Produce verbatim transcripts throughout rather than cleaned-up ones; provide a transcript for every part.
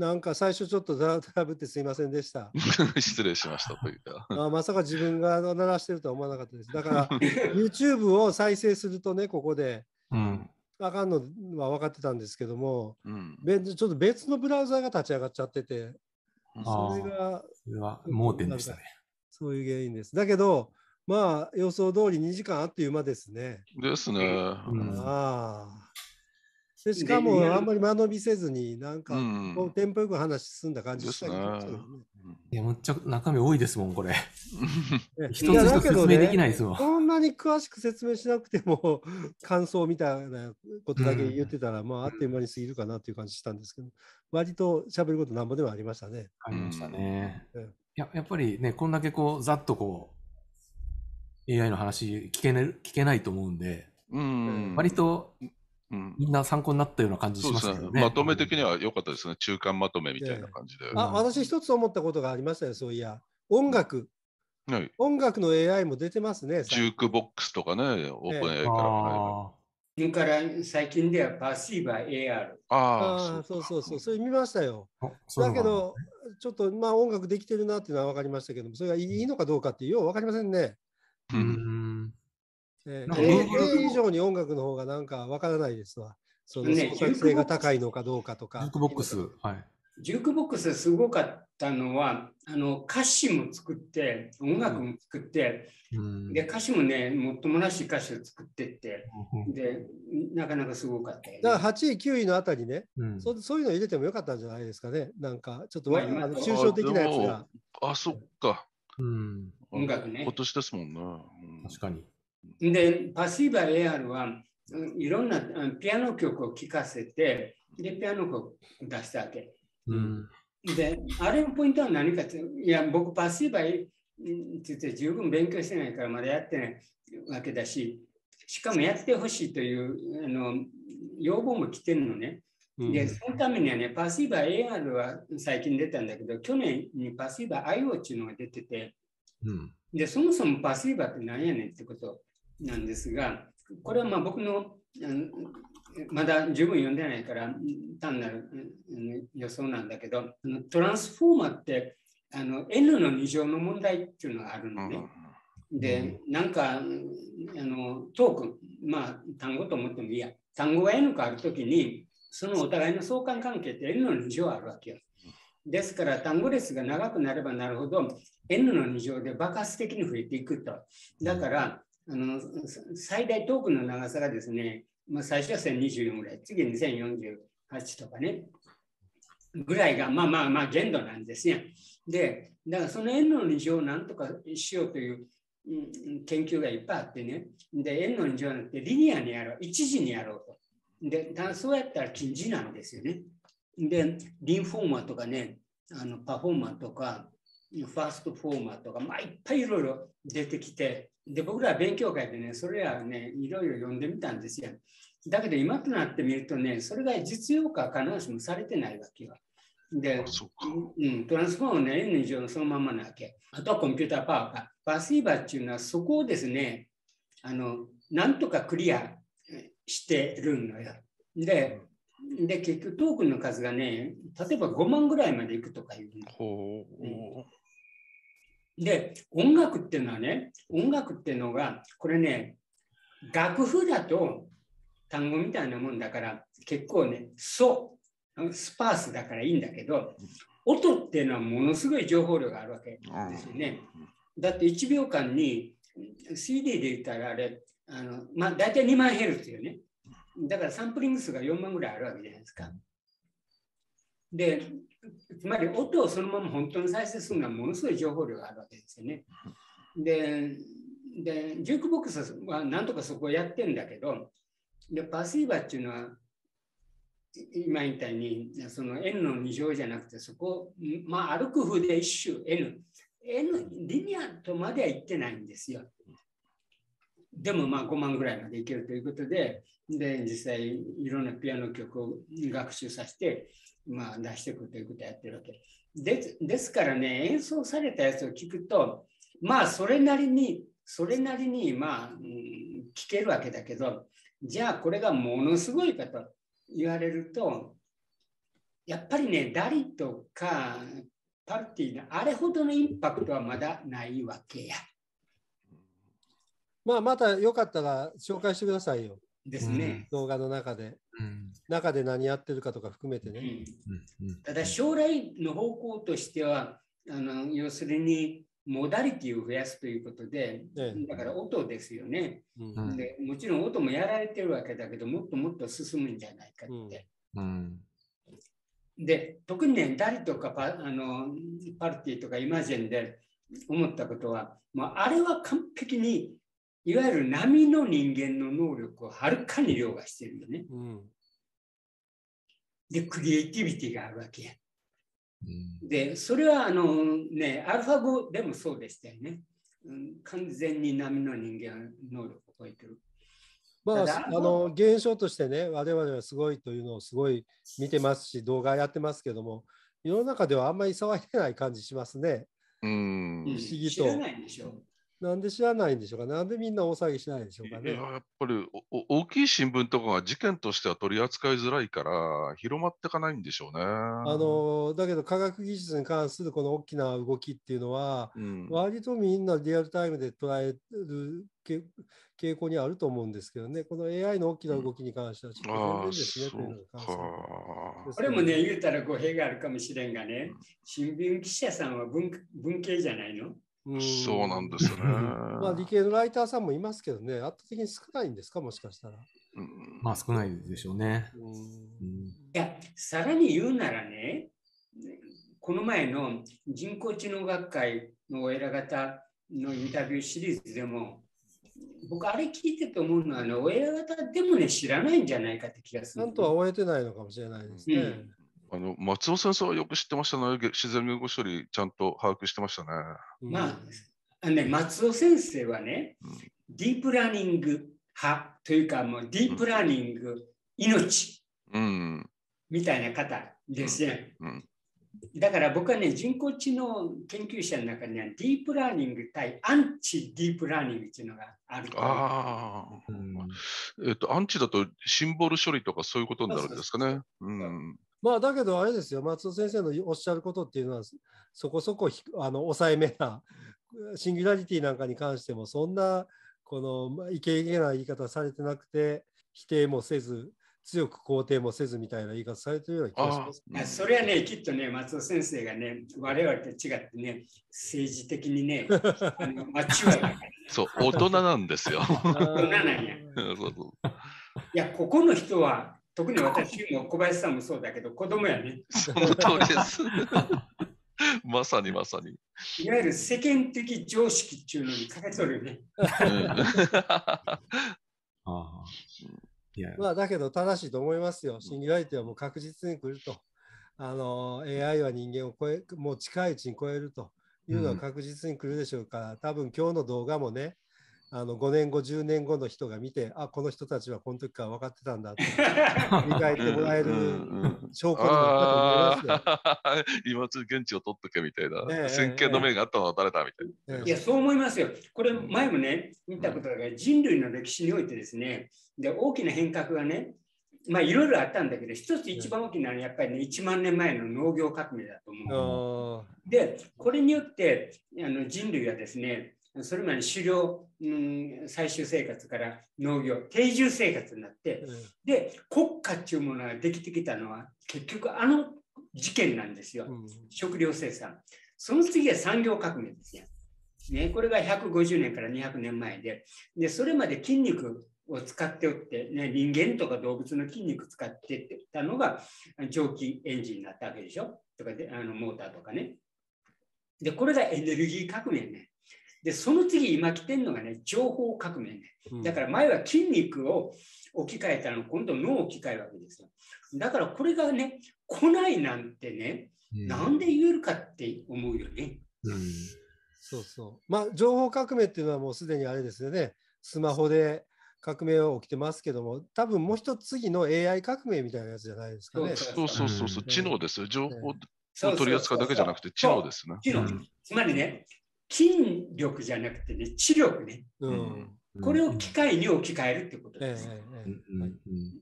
なんか最初ちょっとだらぶってすいませんでした。失礼しましたというか。あ、まさか自分が鳴らしてるとは思わなかったです。だから YouTube を再生するとね、ここで、うん、あかんのは分かってたんですけども、うん、別ちょっと別のブラウザーが立ち上がっちゃってて、うん、それがそれは盲点でしたね。そういう原因です。だけどまあ予想通りにじかんあっという間ですね。ですね。うん、ああ。でしかもあんまり間延びせずになんか、うん、こうテンポよく話進んだ感じしたけど、ね、いやめっちゃ中身多いですもんこれ一つ一つ説明できないですもん、ね、こんなに詳しく説明しなくても感想みたいなことだけ言ってたら、うん、まああっという間に過ぎるかなという感じしたんですけど、割と喋ることなんぼではありましたね。ありましたね、うん、いや、やっぱりねこんだけこうざっとこう エーアイ の話聞けない、聞けないと思うんで、うん、割とうん、みんな参考になったような感じしますけどね。ね、まとめ的には良かったですね。中間まとめみたいな感じで。えー、あ、私一つ思ったことがありましたよ。そういや、音楽、はい、音楽の エーアイ も出てますね。ジュークボックスとかね、オープン エーアイ から。それから最近ではパーシーバー エーアール。ああ、そうそうそう、それ見ましたよ。だけど、ちょっとまあ音楽できてるなっていうのは分かりましたけども、それがいいのかどうかってよう分かりませんね。うん。うんえー、エーアイ 以上に音楽の方がなんかわからないですわ。その創作性が高いのかどうかとか。ジュークボックス、はい、ジュークボックスすごかったのはあの歌詞も作って音楽も作って、うん、で歌詞もねもっともらしい歌詞を作ってって、うん、でなかなかすごかったよね。だからはちいきゅういのあたりね、うん、そ, そういうの入れてもよかったんじゃないですかね。なんかちょっと、まあ、あの抽象的なやつが。あ、そっか、うん、音楽ね今年ですもんな、うん、確かに。でパシーバー エーアール はいろんなピアノ曲を聴かせてでピアノ曲を出したわけ、うん、であれのポイントは何かっていや僕パシーバーについて十分勉強してないからまだやってないわけだししかもやってほしいというあの要望も来てるのね。でそのためにはねパシーバー エーアール は最近出たんだけど去年にパシーバー アイオー っていうのが出てて、うん、でそもそもパシーバーって何やねんってことなんですが、これはまあ僕のまだ十分読んでないから単なる予想なんだけど、トランスフォーマーってあの エヌ のに乗の問題っていうのがあるのね。で、なんかあのトークン、まあ単語と思ってもいいや、単語が エヌ 個あるときに、そのお互いの相関関係って エヌ のに乗あるわけよ。ですから単語列が長くなればなるほど エヌ のに乗で爆発的に増えていくと。だからあの最大トークンの長さがですね、まあ、最初はせんにじゅうよんぐらい、次にせんよんじゅうはちとかね、ぐらいがまあまあまあ限度なんですね。で、だからその N のに乗をなんとかしようという、うん、研究がいっぱいあってね、で、N のに乗なんてリニアにやろう、一時にやろうと。で、そうやったら近似なんですよね。で、リンフォーマーとかね、あのパフォーマーとか、ファーストフォーマーとか、まあ、いっぱいいろいろ出てきて、で僕らは勉強会でね、それらね、いろいろ読んでみたんですよ。だけど今となってみるとね、それが実用化可能性もされてないわけよ。で、うん、トランスフォームの N 以上のそのままなわけ。あとはコンピューターパワーか。パーシーバーっていうのはそこをですね、あの、なんとかクリアしてるのよ。で、で結局トークンの数がね、例えばごまんぐらいまでいくとかいうの。ほう、うんで、音楽っていうのはね、音楽っていうのが、これね、楽譜だと単語みたいなもんだから、結構ね、そう、スパースだからいいんだけど、音っていうのはものすごい情報量があるわけですよね。だっていちびょうかんに シーディー で言ったらあれ、あのまあ、大体にまんヘルツよね。だからサンプリング数がよんまんぐらいあるわけじゃないですか。で、つまり音をそのまま本当に再生するのはものすごい情報量があるわけですよね。で、でジュークボックスはなんとかそこをやってるんだけど、でパーシーバーっていうのは今みたいにその N のに乗じゃなくてそこを、まあ、歩く風で一周 N。N、リニアとまでは行ってないんですよ。でもまあごまんぐらいまでいけるということで、で実際いろんなピアノ曲を学習させて、まあ、出していくということをやってるわけ で, ですからね、演奏されたやつを聞くとまあそれなりにそれなりにまあ、うん、聞けるわけだけど、じゃあこれがものすごいかと言われるとやっぱりね、ダリとかパルティのあれほどのインパクトはまだないわけや。まあ、またよかったら紹介してくださいよ。ですね、動画の中で、うん、中で何やってるかとか含めてね。うん、ただ将来の方向としては、あの要するにモダリティを増やすということで、ね、だから音ですよね、うんで。もちろん音もやられてるわけだけど、もっともっと進むんじゃないかって。うんうん、で、特にね、ダリとかパあのパルティとかイマジェンで思ったことは、まあ、あれは完璧にいわゆる波の人間の能力をはるかに凌駕してるよね。うん、で、クリエイティビティがあるわけや。うん、で、それはあのね、アルファ語でもそうでしたよね。うん、完全に波の人間能力を超えてる。まあ、あの現象としてね、我々はすごいというのをすごい見てますし、動画やってますけども、世の中ではあんまり騒いでない感じしますね。うん、不思議と。知らないでしょ。なんで知らないんでしょうか、なんでみんな大騒ぎしないんでしょうかね。いや、やっぱりお大きい新聞とかが事件としては取り扱いづらいから広まっていかないんでしょうね。あのだけど科学技術に関するこの大きな動きっていうのは、うん、割とみんなリアルタイムで捉える傾向にあると思うんですけどね、この エーアイ の大きな動きに関してはちょっと残念ですね、うん、というのに関しては。これもね、言うたら語弊があるかもしれんがね、新聞記者さんは 文, 文系じゃないの。うん、そうなんですね。まあ理系のライターさんもいますけどね、圧倒的に少ないんですか、もしかしたら。うん、まあ少ないでしょうね。うん、いや、さらに言うならね、この前の人工知能学会のお偉方のインタビューシリーズでも、僕あれ聞いてと思うのは、ね、お偉方でもね、知らないんじゃないかって気がする。なんとは終えてないのかもしれないですね。うん、あの松尾先生はよく知ってましたね。自然言語処理ちゃんと把握してましたね。まあ、あのね、松尾先生はね、うん、ディープラーニング派というか、もうディープラーニング、うん、命、うん、みたいな方ですね。うんうん、だから僕はね、人工知能研究者の中にはディープラーニング対アンチディープラーニングっていうのがある。ああ、うん、えっとアンチだとシンボル処理とかそういうことになるんですかね。うん。まあだけどあれですよ、松尾先生のおっしゃることっていうのはそこそこあの抑えめな、シンギュラリティなんかに関してもそんなこのイケイケな言い方されてなくて、否定もせず強く肯定もせずみたいな言い方されてるような気がします、ね。それはね、きっとね、松尾先生がね、我々と違ってね、政治的にね、あの間違いない。そう、大人なんですよ。大人なんや。そうそう、いや、ここの人は特に私も小林さんもそうだけど、子供やね。その通りです。まさにまさに。いわゆる世間的常識っていうのにかけとるよね。まあだけど正しいと思いますよ。シンギュラリティはもう確実に来ると。あの エーアイ は人間を超え、もう近いうちに超えるというのは確実に来るでしょうから、うん、多分今日の動画もね、あのごねんご、じゅうねんごの人が見て、あ、この人たちはこの時から分かってたんだって理解してもらえる証拠になったと思いますね。今つ現地を取っとけみたいな、先見の明があったのは誰だみたいな。いや、そう思いますよ。これ前もね、見たことだから、人類の歴史においてですね、で大きな変革がね、まあいろいろあったんだけど、一つ一番大きなのはやっぱりね、いちまんねんまえの農業革命だと思う。で、これによってあの人類はですね、それまで狩猟、うん、最終生活から農業、定住生活になって、うん、で、国家っていうものができてきたのは、結局あの事件なんですよ。うん、食料生産。その次は産業革命ですよ。ね、これがひゃくごじゅうねんからにひゃくねんまえで、で、それまで筋肉を使っておって、ね、人間とか動物の筋肉使ってたのが、蒸気エンジンになったわけでしょ。とかで、あのモーターとかね。で、これがエネルギー革命ね。で、その次今来てるのがね、情報革命ね。だから前は筋肉を置き換えたのを今度脳を置き換えるわけですよ。だからこれがね、来ないなんてね、うん、なんで言えるかって思うよね。うん、そうそう。まあ、情報革命っていうのはもうすでにあれですよね、スマホで革命は起きてますけども、多分もう一つ次の エーアイ 革命みたいなやつじゃないですかね。そうそうそうそう、知能ですよ。情報を取り扱うだけじゃなくて知能ですね。知能。つまりね、筋力じゃなくてね、知力ね、うん、これを機械に置き換えるってことです。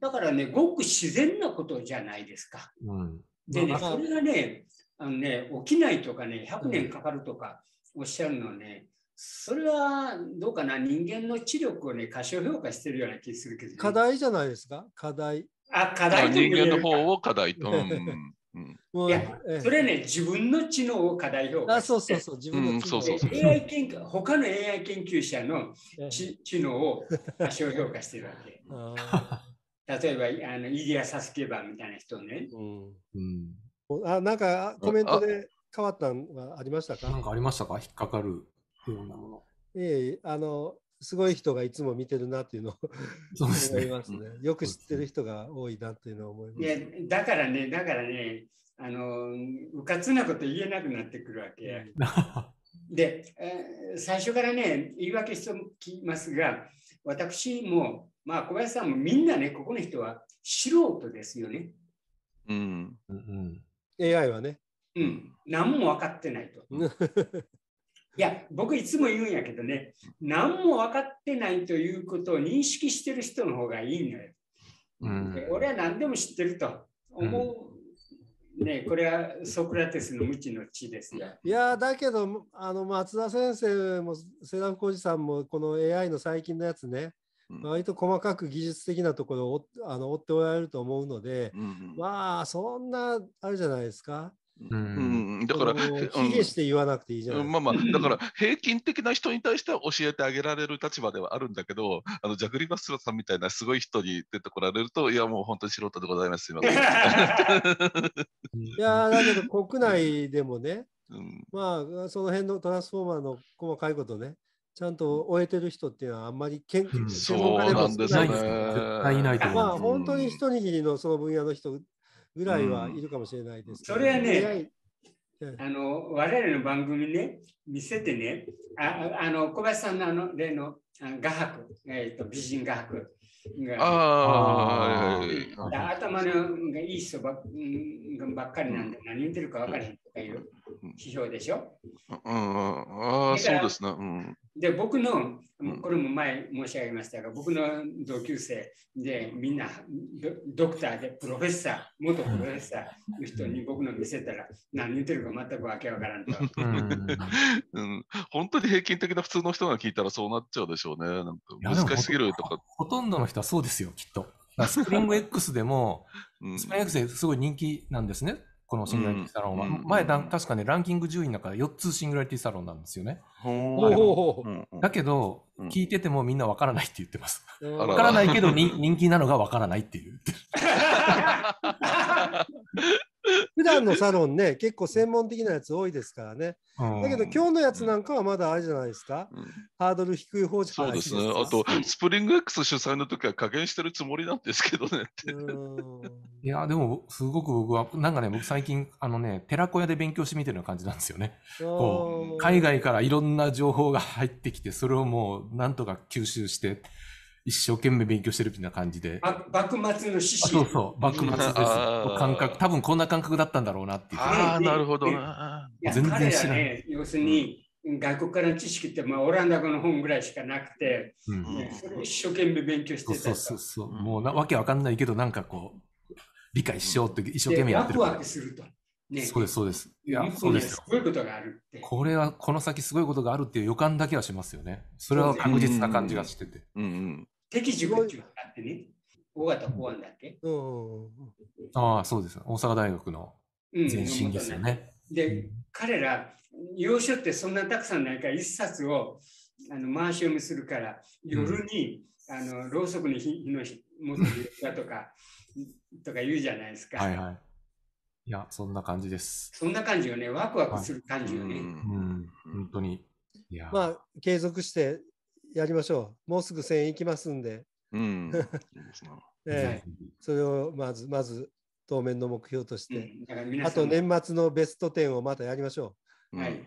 だからね、ごく自然なことじゃないですか。うん、でね、それがね、あのね、起きないとかね、ひゃくねんかかるとかおっしゃるのね、うん、それはどうかな、人間の知力をね、過小評価してるような気するけど、ね、課題じゃないですか、課題。あ、課題というか。人間の方を課題と。うんいやそれね、自分の知能を過大評価して、そうそうそう、自分の知能をエーアイ研究、他の エーアイ 研究者の知能を過小評価してるわけ。例えば、イリア・サスケバーみたいな人ね。なんかコメントで変わったのがありましたか？なんかありましたか？引っかかるようなもの。ええ、あの、すごい人がいつも見てるなっていうのを思いますね。よく知ってる人が多いなっていうのを思います。いや、だからね、だからね、あの、うかつなこと言えなくなってくるわけ。で、最初からね、言い訳しておきますが、私も、まあ、小林さんもみんなね、ここの人は素人ですよね。うん。うん、エーアイ はね。うん。何も分かってないと。いや、僕いつも言うんやけどね、何も分かってないということを認識してる人の方がいいのよ。うん、俺は何でも知ってると思う、うん、ね、これはソクラテスの無知の知ですよ。いや、だけど、あの松田先生も瀬田浩二さんも、この エーアイ の最近のやつね、うん、割と細かく技術的なところをあの追っておられると思うので、うん、まあ、そんな、あるじゃないですか。うん、だから、卑下して言わなくていいじゃないですか。まあまあ、だから、平均的な人に対しては教えてあげられる立場ではあるんだけど、あの、ジャグリーバスラさんみたいなすごい人に出てこられると、いや、もう本当に素人でございます。いや、だけど、国内でもね、うん、まあ、その辺のトランスフォーマーの細かいことね、ちゃんと終えてる人っていうのは、あんまり研究、専門家でも少ないですね。絶対いないと思う。まあ、本当に一握りのその分野の人、ぐらいはいるかもしれないです、ね。それはね、あの我々の番組ね、見せてね、ああの小林さんのあの例の画伯、えーと、美人画伯が、ああ頭のがいい人ばっかりなんで、何言ってるか分からへんとかいう批評でしょ。ああ、そうですね。うん、で、僕の、これも前申し上げましたが、僕の同級生でみんな ド, ドクターでプロフェッサー、元プロフェッサーの人に僕の見せたら何言ってるか全くわけわからんと。うん、本当に平均的な普通の人が聞いたらそうなっちゃうでしょうね。なんか難しすぎるとか。ほとんどの人はそうですよ、きっと。スプリング X でも、うん、スプリング X すごい人気なんですね。このシングラリティサロンは、前、確かね、ランキングじゅういの中でよっつシングラリティサロンなんですよね。だけど、聞いててもみんなわからないって言ってます。わからないけど、人気なのがわからないっていう。普段のサロンね、結構専門的なやつ多いですからね。だけど、今日のやつなんかはまだあれじゃないですか。ハードル低い方じゃないですか。そうですね。あと、スプリング X 主催の時は加減してるつもりなんですけどね。いや、でも、すごく僕は、なんかね、僕最近、あのね、寺子屋で勉強してみてるような感じなんですよね。こう、海外からいろんな情報が入ってきて、それをもう、なんとか吸収して、一生懸命勉強してるみたいな感じで。あ、幕末の志士。そうそう、幕末です。感覚、多分こんな感覚だったんだろうなっていう。ああ、なるほど。全然知らない。要するに、外国からの知識って、まあ、オランダ語の本ぐらいしかなくて、それを一生懸命勉強してた。そうそうそう。もう、わけわかんないけど、なんかこう、理解しようって一生懸命やってる。ワクワクすると。ね、そうです、そうです。いや、そうです。すごいことがあるって。これは、この先すごいことがあるっていう予感だけはしますよね。それは確実な感じがしてて。うんうん。敵地があってね。大型公安だっけ？ああ、そうです。大阪大学の前身ですよね。で、彼ら、洋書ってそんなたくさんないから、一冊をあの回し読みするから、夜に、あのろうそくに火の元にいたとか、とか言うじゃないですか。はいはい。いや、そんな感じです。そんな感じよね。ワクワクする感じよね。はい、うん、うん、本当に。いや、まあ、継続してやりましょう。もうすぐせん行きますんで。うん。ええ、それをまず、まず、当面の目標として。うん、あと、年末のベストじゅうをまたやりましょう。はい。